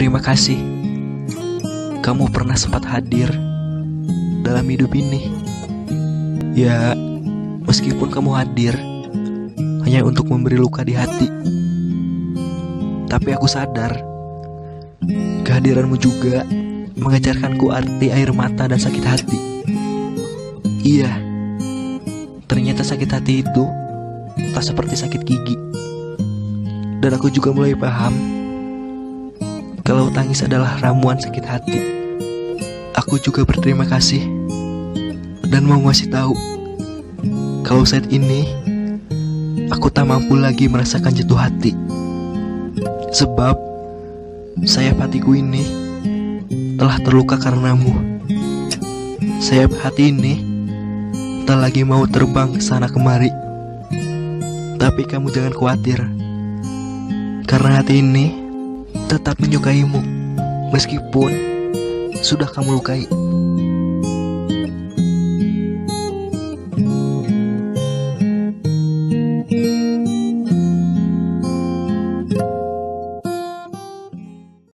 Terima kasih, kamu pernah sempat hadir dalam hidup ini. Ya, meskipun kamu hadir hanya untuk memberi luka di hati, tapi aku sadar kehadiranmu juga mengajarkanku arti air mata dan sakit hati. Iya, ternyata sakit hati itu tak seperti sakit gigi. Dan aku juga mulai paham kalau tangis adalah ramuan sakit hati. Aku juga berterima kasih dan mau ngasih tahu kalau saat ini aku tak mampu lagi merasakan jatuh hati. Sebab sayap hatiku ini telah terluka karenamu. Sayap hati ini tak lagi mau terbang ke sana kemari. Tapi kamu jangan khawatir, karena hati ini tetap menyukaimu meskipun sudah kamu lukai.